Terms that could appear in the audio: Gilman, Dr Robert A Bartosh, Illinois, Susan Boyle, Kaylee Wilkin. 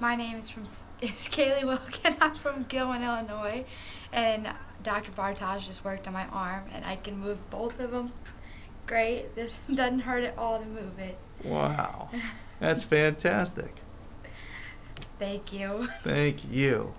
My name is Kaylee Wilkin. I'm from Gilman, Illinois, and Dr. Bartosh just worked on my arm, and I can move both of them. Great. This doesn't hurt at all to move it. Wow. That's fantastic. Thank you. Thank you.